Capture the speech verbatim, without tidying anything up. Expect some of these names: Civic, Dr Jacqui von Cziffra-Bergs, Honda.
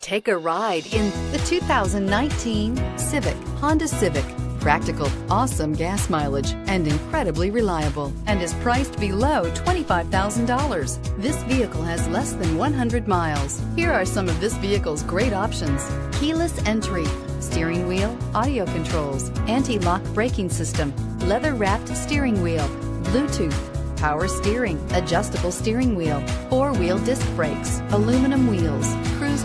Take a ride in the two thousand nineteen Civic, Honda Civic. Practical, awesome gas mileage, and incredibly reliable, and is priced below twenty-five thousand dollars. This vehicle has less than one hundred miles. Here are some of this vehicle's great options: keyless entry, steering wheel audio controls, anti-lock braking system, leather-wrapped steering wheel, Bluetooth, power steering, adjustable steering wheel, four-wheel disc brakes, aluminum wheels, cruise